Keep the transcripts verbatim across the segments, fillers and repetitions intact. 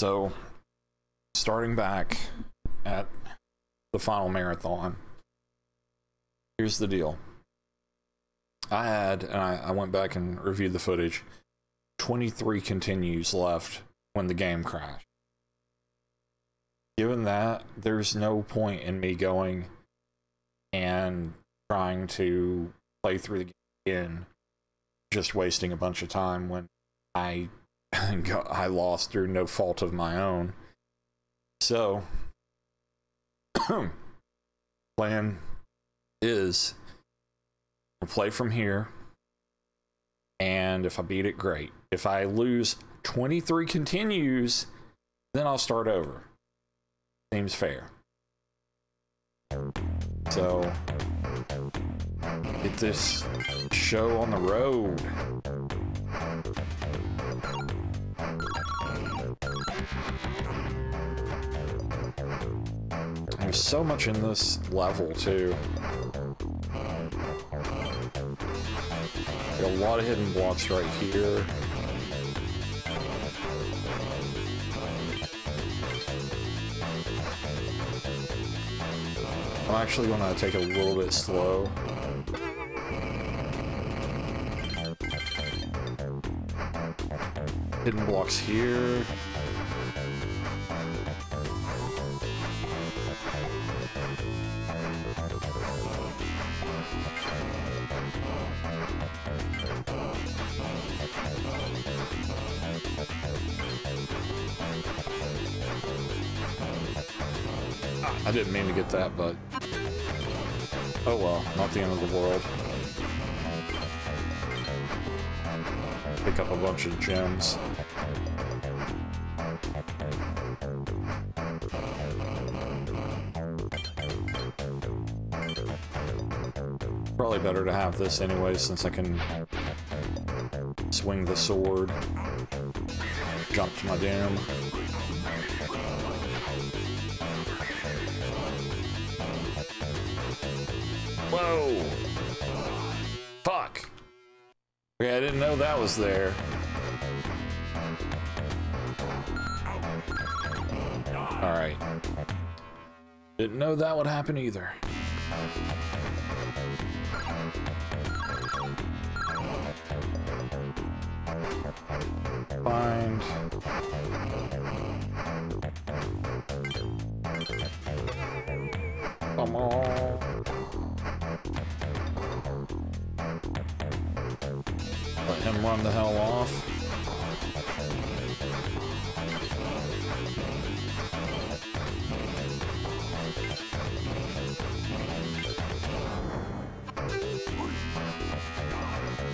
So, starting back at the final marathon, here's the deal. I had, and I, I went back and reviewed the footage, twenty-three continues left when the game crashed. Given that, there's no point in me going and trying to play through the game again, just wasting a bunch of time when I got, I lost through no fault of my own. So, plan is I'll play from here, and if I beat it, great. If I lose twenty-three continues, then I'll start over. Seems fair. So, get this show on the road. There's so much in this level, too. Got a lot of hidden blocks right here. I'm actually going to take it a little bit slow. Hidden blocks here. I didn't mean to get that, but oh well, not the end of the world. Pick up a bunch of gems. Probably better to have this anyway, since I can swing the sword, jump to my doom. Whoa! Fuck! Okay, I didn't know that was there. Alright. Didn't know that would happen either. Find... Come on! Let him run the hell off.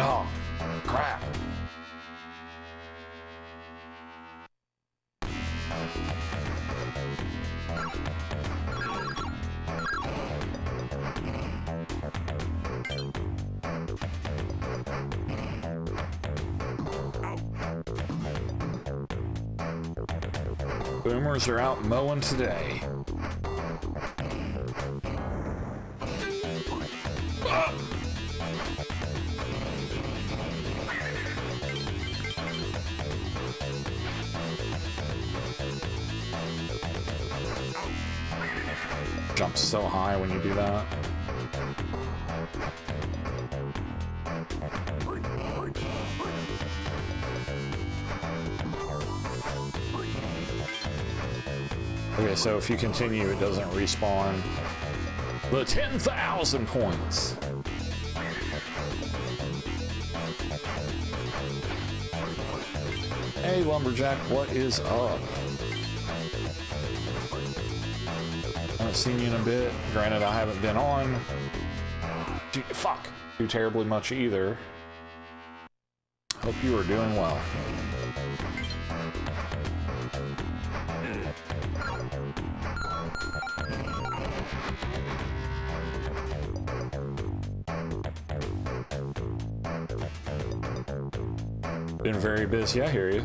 Oh, crap. Boomers are out mowing today. Ah! Jumps so high when you do that. Okay, so if you continue, it doesn't respawn the ten thousand points. Hey, Lumberjack, what is up? I haven't seen you in a bit. Granted, I haven't been on too, fuck, too terribly much either. Hope you are doing well. Been very busy, I hear you.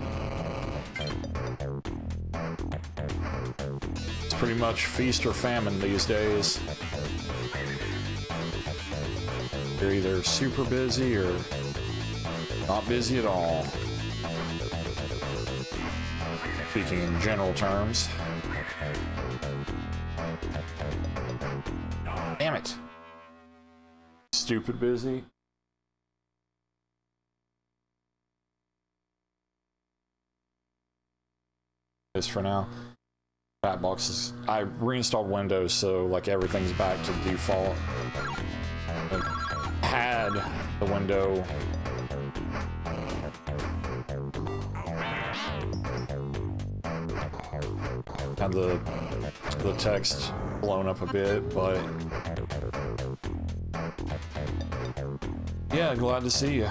It's pretty much feast or famine these days. You're either super busy or not busy at all. speaking in general terms. Damn it. Stupid busy. This for now. Fat boxes. I reinstalled Windows, so like everything's back to default. I had the window. Had the the text blown up a bit, but yeah, glad to see you.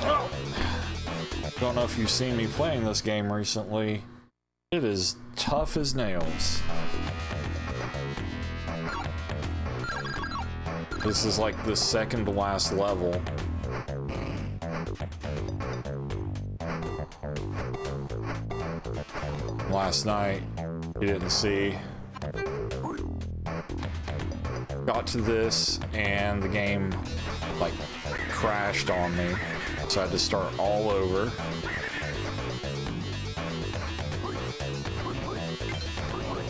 Oh! Don't know if you've seen me playing this game recently. It is tough as nails. This is like the second to last level. Last night, you didn't see. Got to this, and the game, like, crashed on me. So I had to start all over.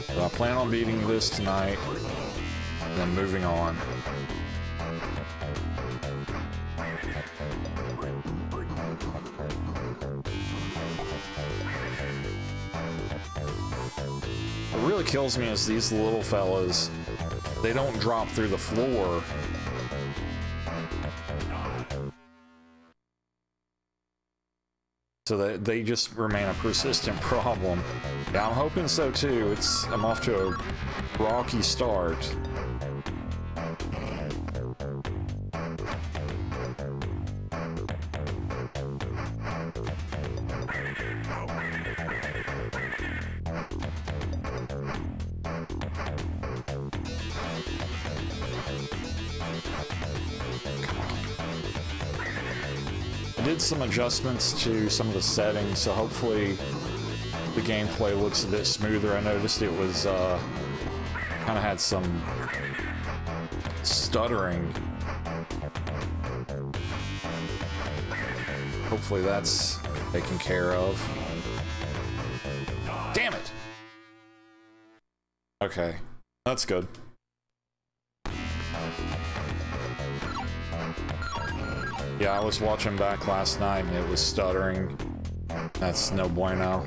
So I plan on beating this tonight, and then moving on. What really kills me is these little fellas, they don't drop through the floor. So that they just remain a persistent problem. Yeah, I'm hoping so too. It's I'm off to a rocky start. Some adjustments to some of the settings, so hopefully the gameplay looks a bit smoother. I noticed it was uh, kind of had some stuttering. Hopefully that's taken care of. Damn it! Okay, that's good. Yeah, I was watching back last night and it was stuttering. That's no bueno.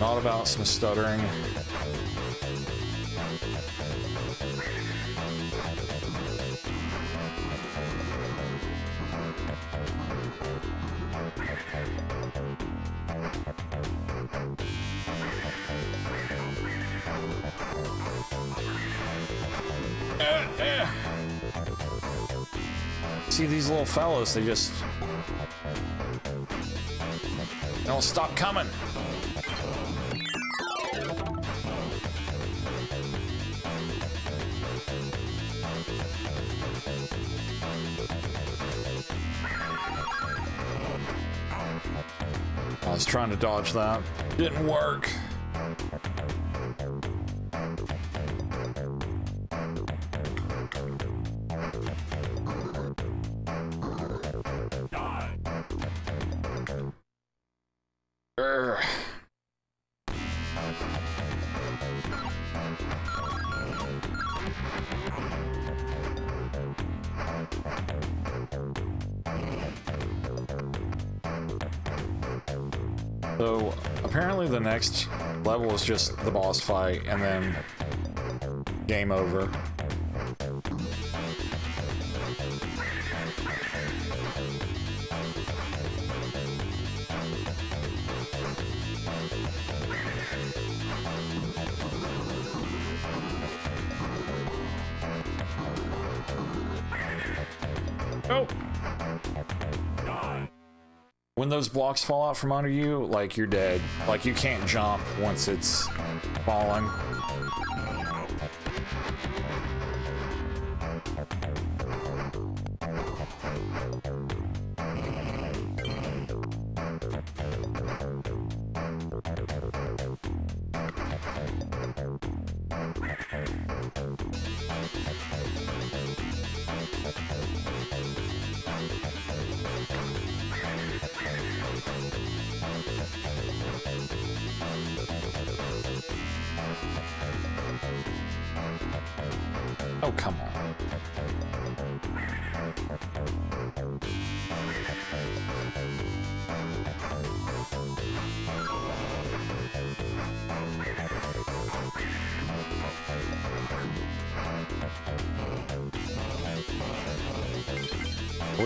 Not about some stuttering. See these little fellas, they just don't stop coming. I was trying to dodge that, didn't work. So apparently the next level is just the boss fight and then game over. When those blocks fall out from under you, like, you're dead. Like, you can't jump once it's fallen.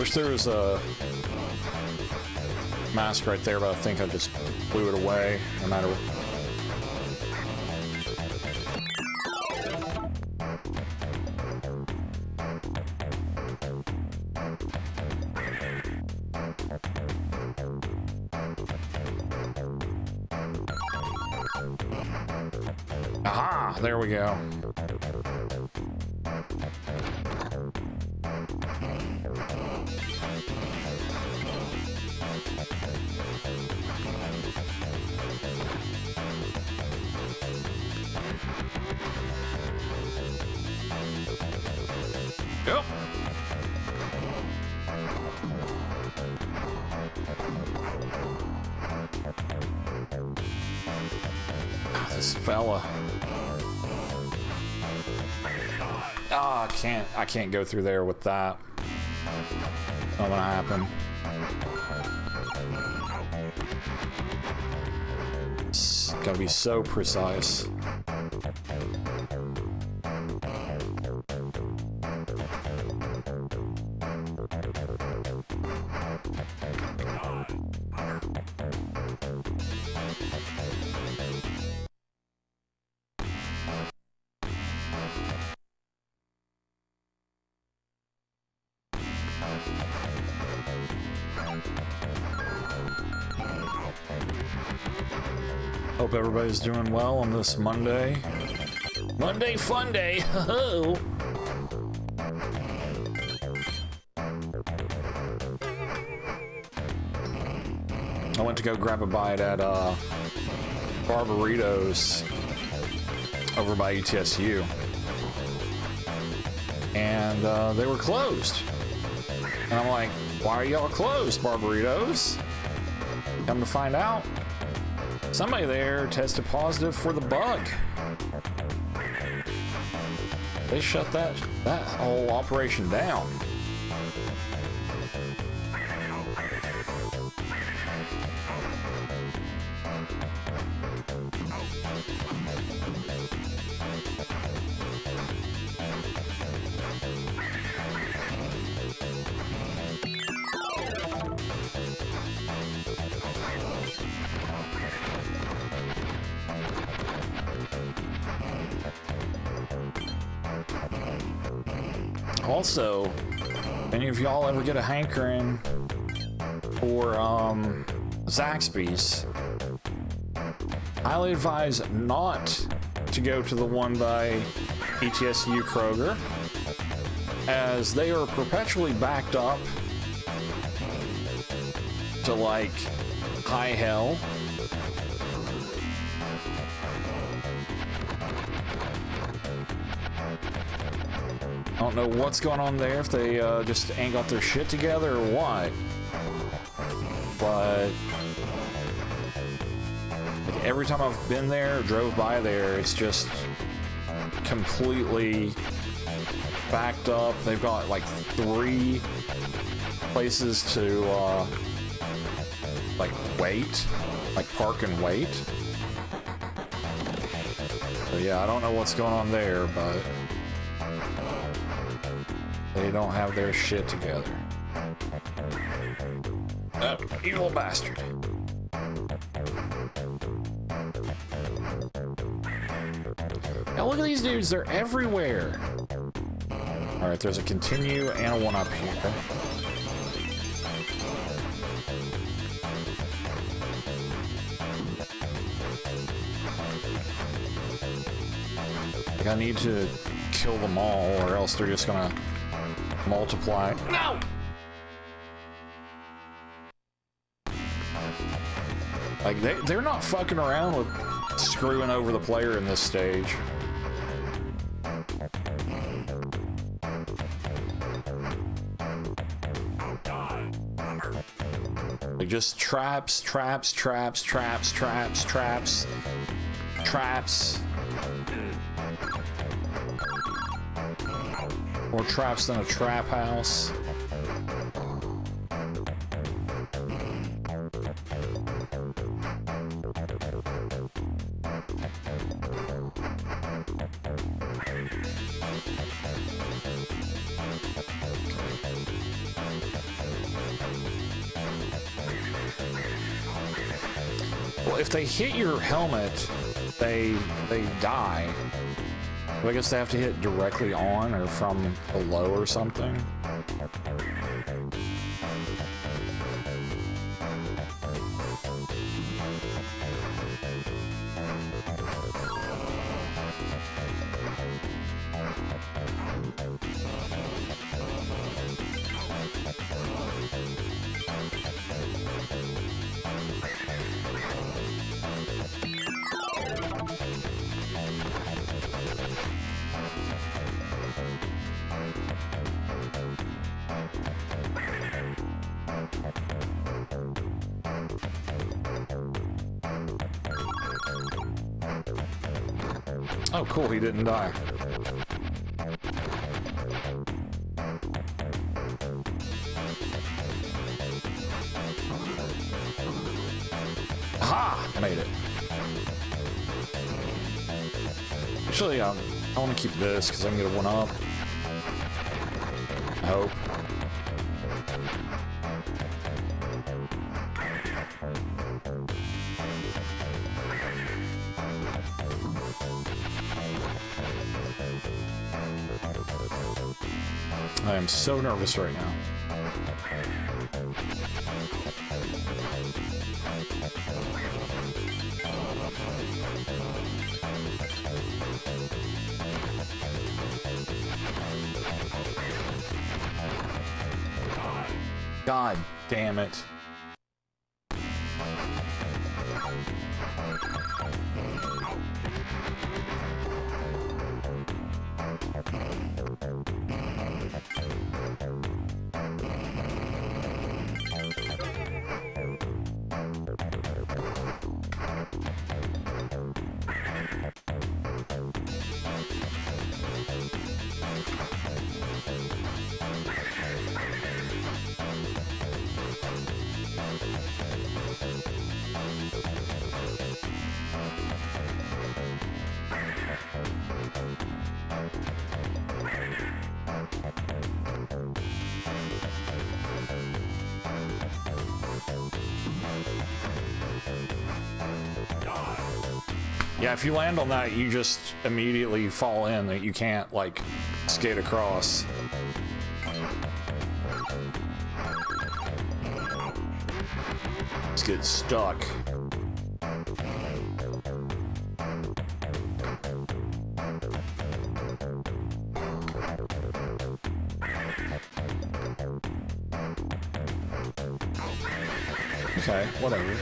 wish there was a mask right there, but I think I just blew it away, no matter what. Aha! There we go. Yep. This fella. Ah, oh, I can't, I can't go through there with that. It's not gonna happen. It's gotta be so precise. Hope everybody's doing well on this Monday. Monday fun day. Ho-ho. I went to go grab a bite at uh, Barberitos over by E T S U, and uh, they were closed. And I'm like, why are y'all closed, Barberitos? Come to find out, somebody there tested positive for the bug. They shut that that whole operation down. Also, any of y'all ever get a hankering for um, Zaxby's, highly advise not to go to the one by E T S U Kroger, as they are perpetually backed up to like high hell. I don't know what's going on there, if they uh, just ain't got their shit together or what. But like, every time I've been there or drove by there, it's just completely backed up. They've got like three places to uh, like wait, like park and wait. So yeah, I don't know what's going on there, but they don't have their shit together. Oh, evil bastard. Now look at these dudes, they're everywhere. All right, there's a continue and a one up here. Like I need to kill them all or else they're just gonna multiply. No! Like, they, they're not fucking around with screwing over the player in this stage. Like, just traps, traps, traps, traps, traps, traps, traps. More traps than a trap house. Well, if they hit your helmet, they they die. But I guess they have to hit directly on or from below or something. Oh, cool, he didn't die. Ha! I made it. Actually, um, I want to keep this because I'm going to one-up. I hope. I am so nervous right now. God damn it. Yeah, if you land on that, you just immediately fall in that you can't, like, skate across. Just get stuck. Okay, whatever.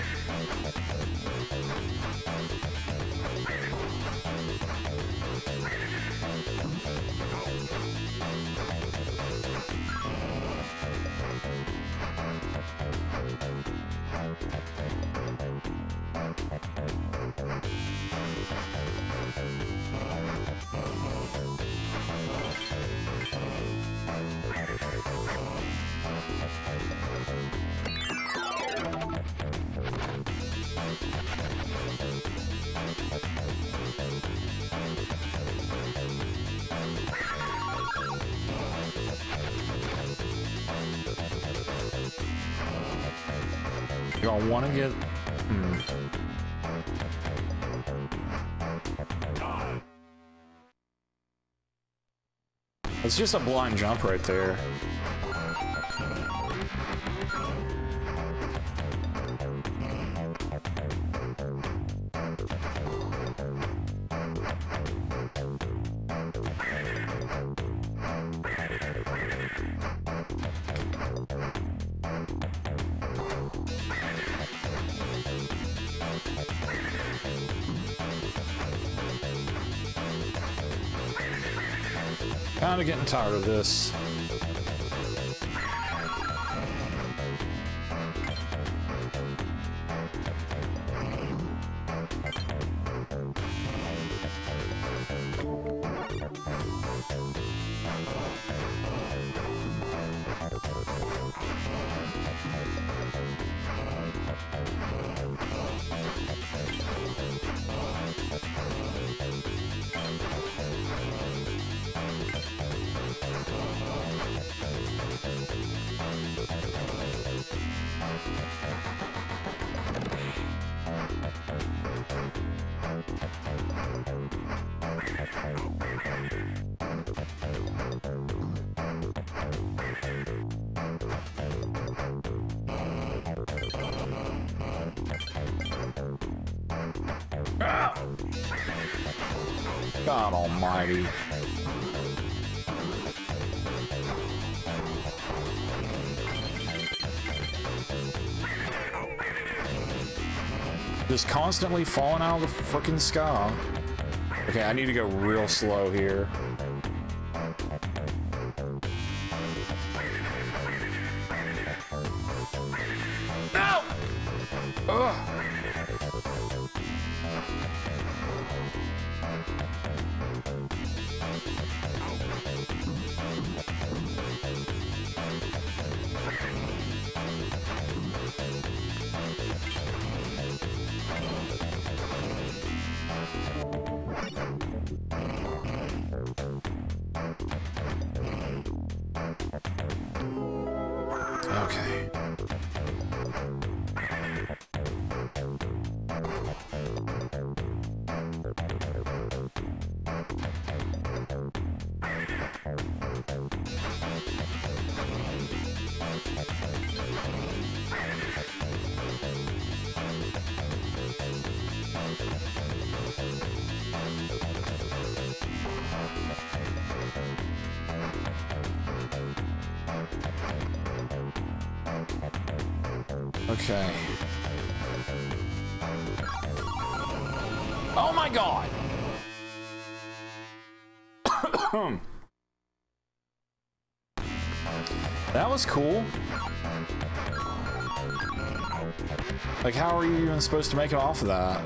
Y'all want to get... Hmm. It's just a blind jump right there. Kinda getting tired of this. Oh, God almighty. Just constantly falling out of the frickin' sky. Okay, I need to go real slow here. No! Ugh! Okay. Okay. Oh my God. That was cool. Like, how are you even supposed to make it off of that?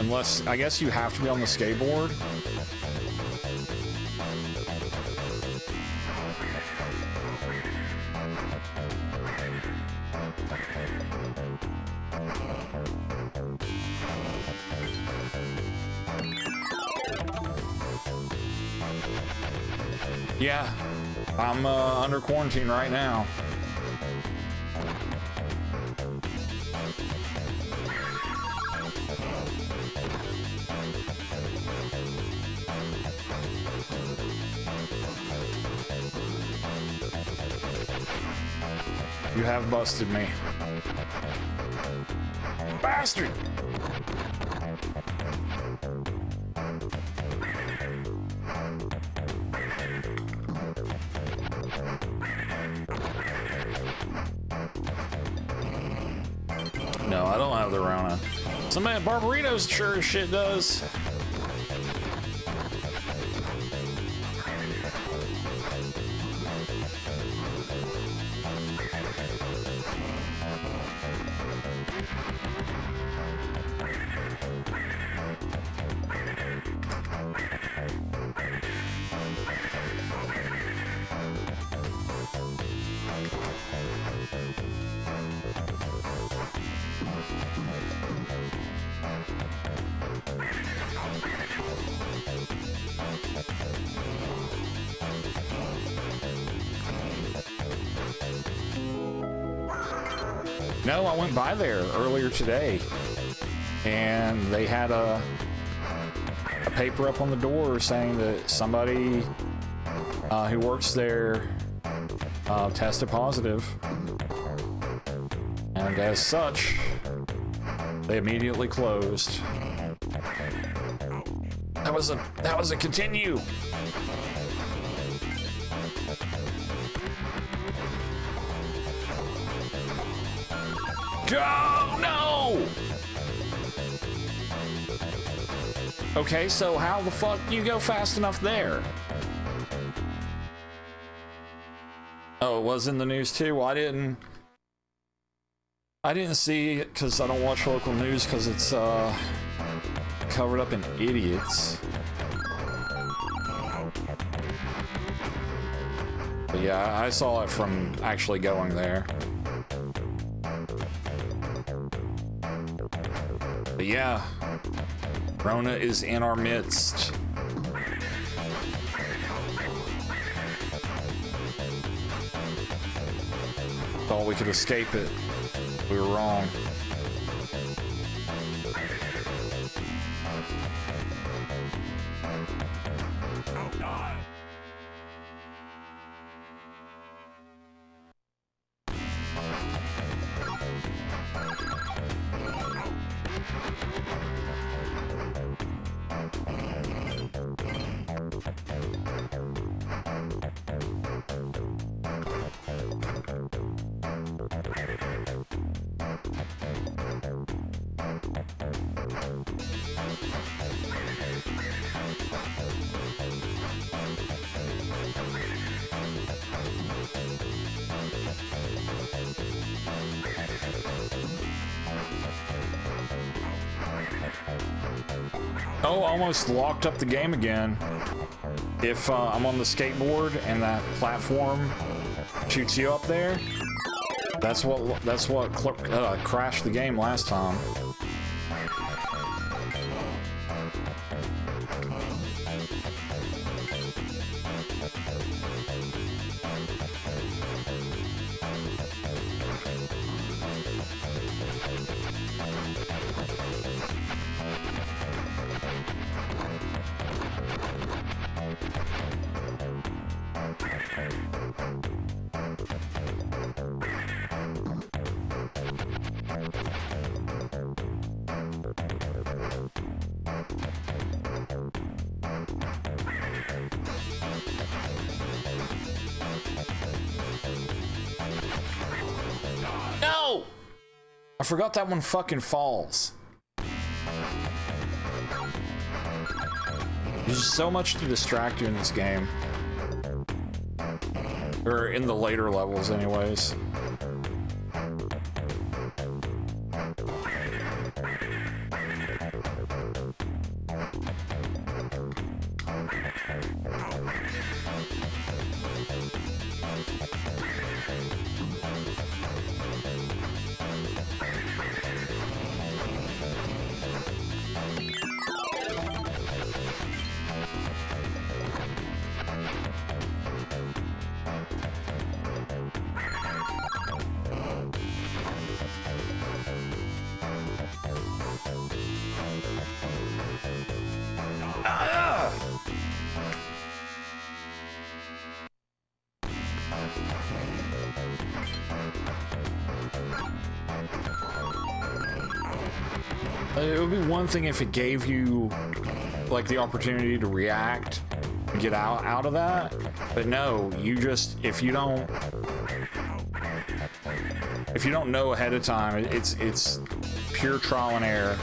Unless, I guess you have to be on the skateboard. Yeah, I'm uh, under quarantine right now. You have busted me. Bastard! No, I don't have the Rona. Somebody at Barberitos sure as shit does. No, I went by there earlier today, and they had a, a paper up on the door saying that somebody uh, who works there uh, tested positive, and as such, they immediately closed. That was a that was a continue. Go! No! Okay, so how the fuck do you go fast enough there? Oh, it was in the news too. Well, I didn't. I didn't see it because I don't watch local news because it's uh, covered up in idiots. But yeah, I saw it from actually going there. But yeah, Rona is in our midst. Thought we could escape it. We were wrong. Oh, almost locked up the game again. If uh, I'm on the skateboard and that platform shoots you up there, that's what that's what uh, crashed the game last time. I forgot that one fucking falls. There's so much to distract you in this game. Or in the later levels, anyways. One thing if it gave you like the opportunity to react and get out out of that, but no, you just if you don't if you don't know ahead of time, it's it's pure trial and error.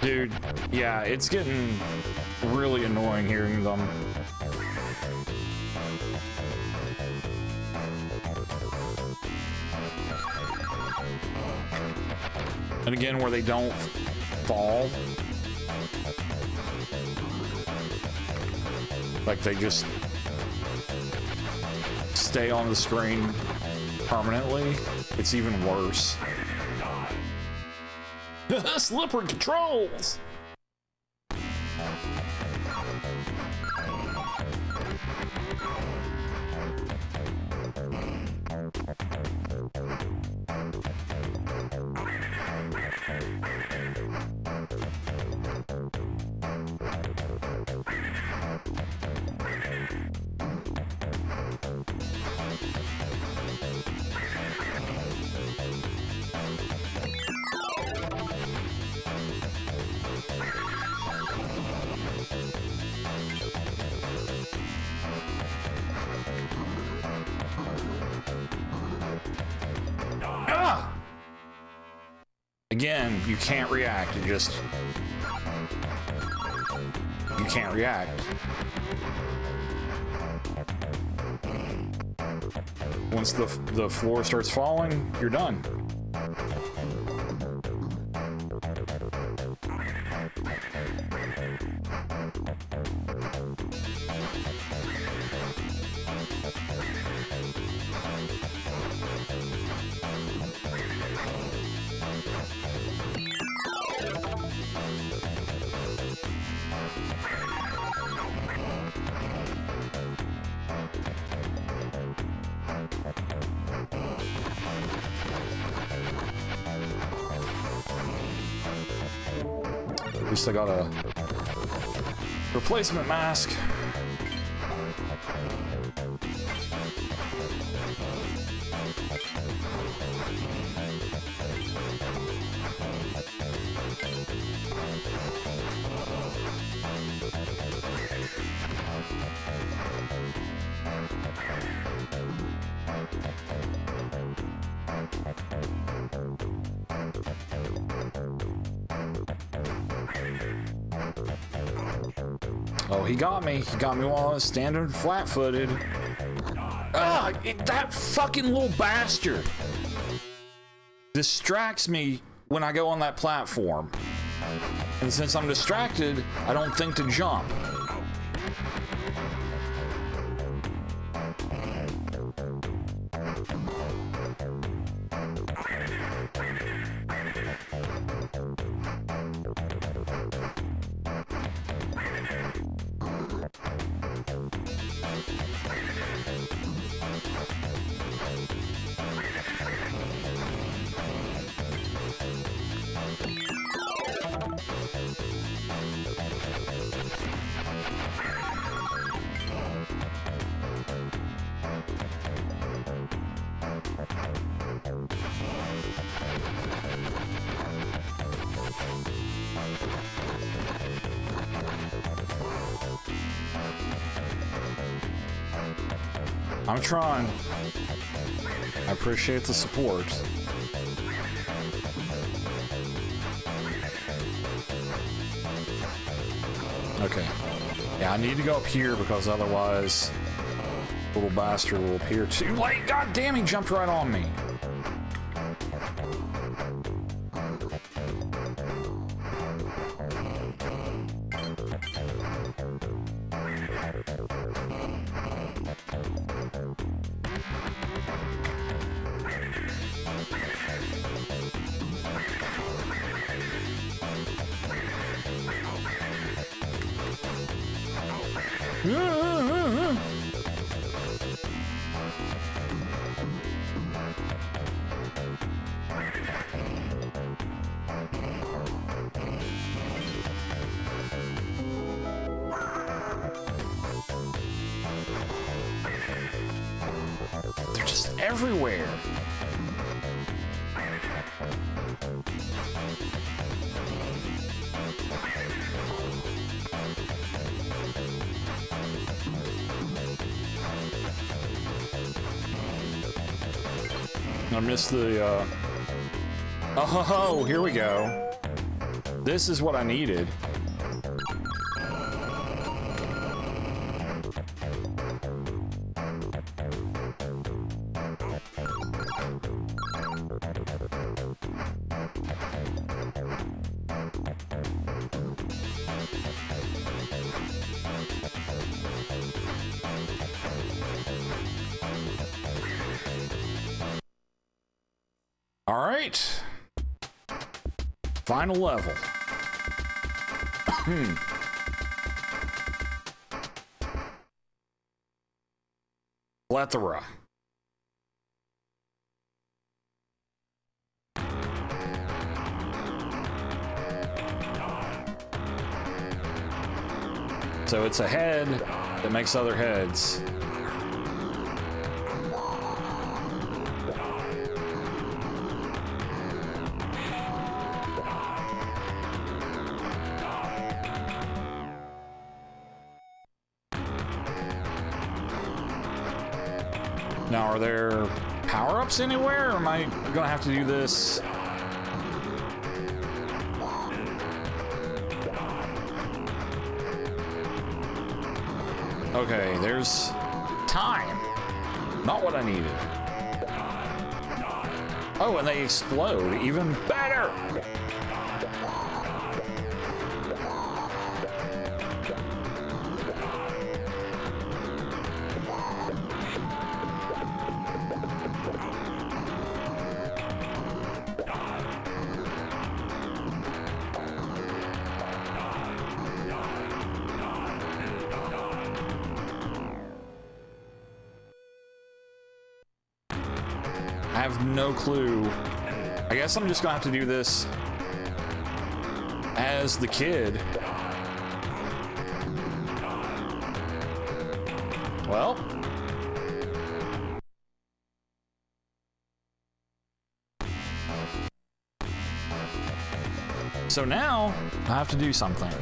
Dude, yeah, it's getting really annoying hearing them. And again, where they don't fall. Like they just stay on the screen permanently. It's even worse. Slippery controls! Again, you can't react, you just... You can't react. Once the, the floor starts falling, you're done. At least I got a replacement mask. Oh, he got me. He got me while I was standing flat-footed. Ah, it, that fucking little bastard distracts me when I go on that platform. And since I'm distracted, I don't think to jump. I'm trying. I appreciate the support. Okay. Yeah, I need to go up here because otherwise little bastard will appear too late. God damn, he jumped right on me. Everywhere. I missed the, uh... oh, ho, ho, here we go. This is what I needed. Final level. Plethora. So it's a head that makes other heads. Now, are there power-ups anywhere, or am I gonna have to do this? Okay, there's time. Not what I needed. Oh, and they explode. Even better! I have no clue. I guess I'm just gonna have to do this as the kid. Well. So now I have to do something.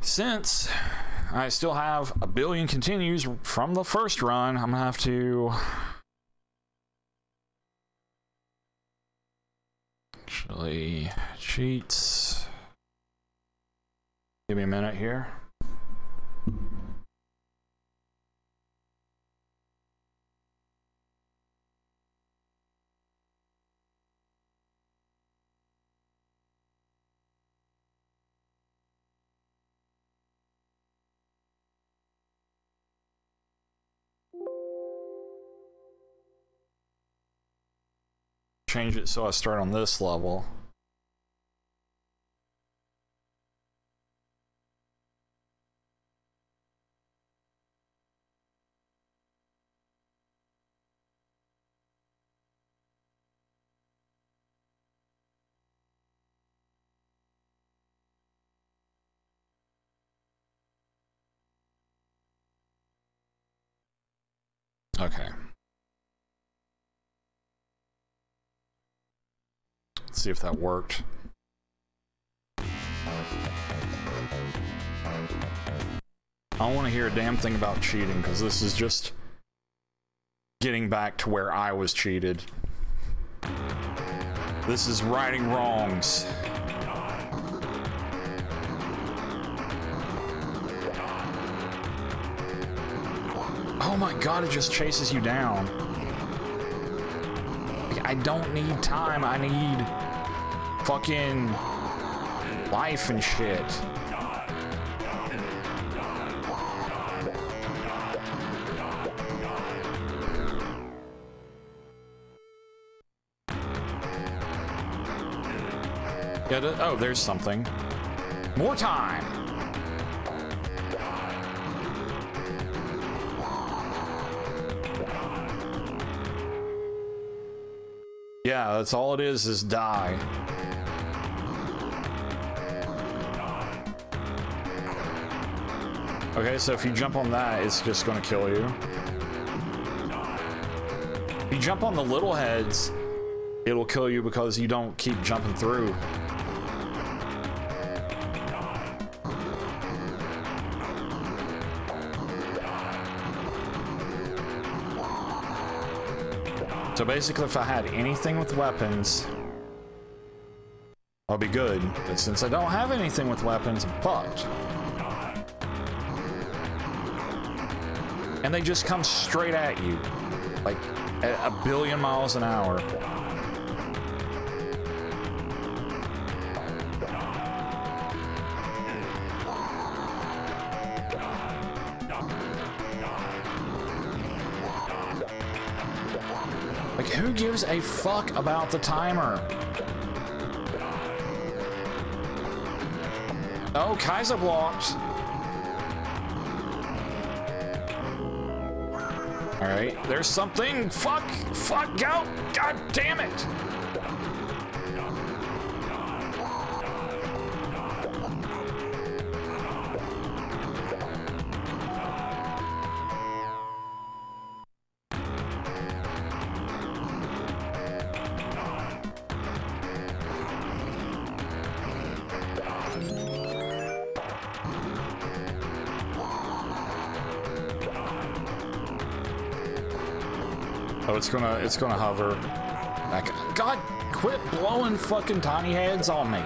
Since I still have a billion continues from the first run, I'm gonna have to... actually, cheats. Give me a minute here. Change it so I start on this level. Okay. Let's see if that worked. I don't want to hear a damn thing about cheating, because this is just getting back to where I was cheated. This is righting wrongs. Oh my god, it just chases you down. I don't need time, I need fucking life and shit. Yeah, th- oh, there's something. More time! Yeah, that's all it is, is die. Okay, so if you jump on that, it's just gonna kill you. If you jump on the little heads, it'll kill you because you don't keep jumping through. So basically, if I had anything with weapons, I'll be good. But since I don't have anything with weapons, I'm fucked. And they just come straight at you, like at a billion miles an hour. Like, who gives a fuck about the timer? Oh, Kaiser blocked. All right, there's something. Fuck, fuck out. God damn it. Oh, it's gonna, it's gonna hover. Like, God, quit blowing fucking tiny heads on me.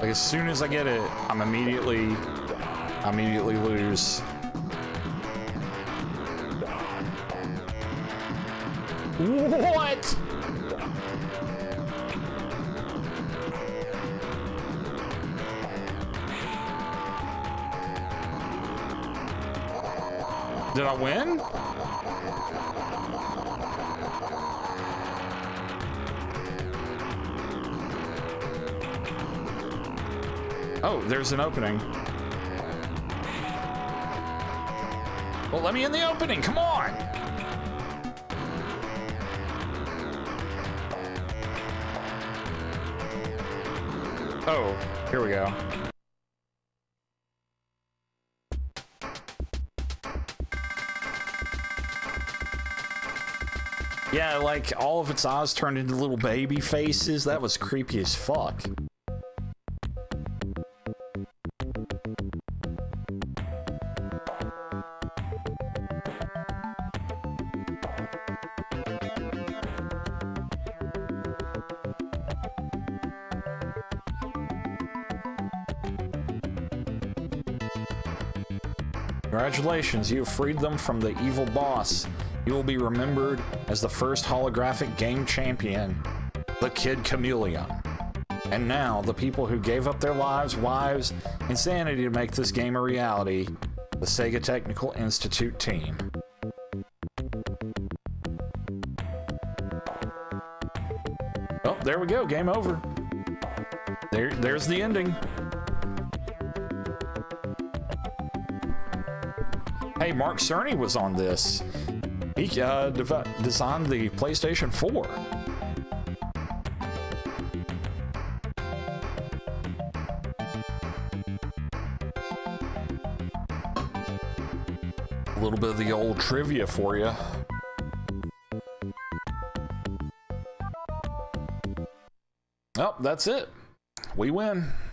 Like, as soon as I get it, I'm immediately, immediately lose. What? Did I win? Oh, there's an opening. Well, let me in the opening, come on! Oh, here we go. Yeah, like all of its eyes turned into little baby faces. That was creepy as fuck. Congratulations, you have freed them from the evil boss. You will be remembered as the first holographic game champion, the Kid Chameleon. And now, the people who gave up their lives, wives, and sanity to make this game a reality, the Sega Technical Institute team. Oh, there we go, game over. There, there's the ending. Hey, Mark Cerny was on this. He uh, designed the PlayStation four. A little bit of the old trivia for you. Oh, that's it. We win.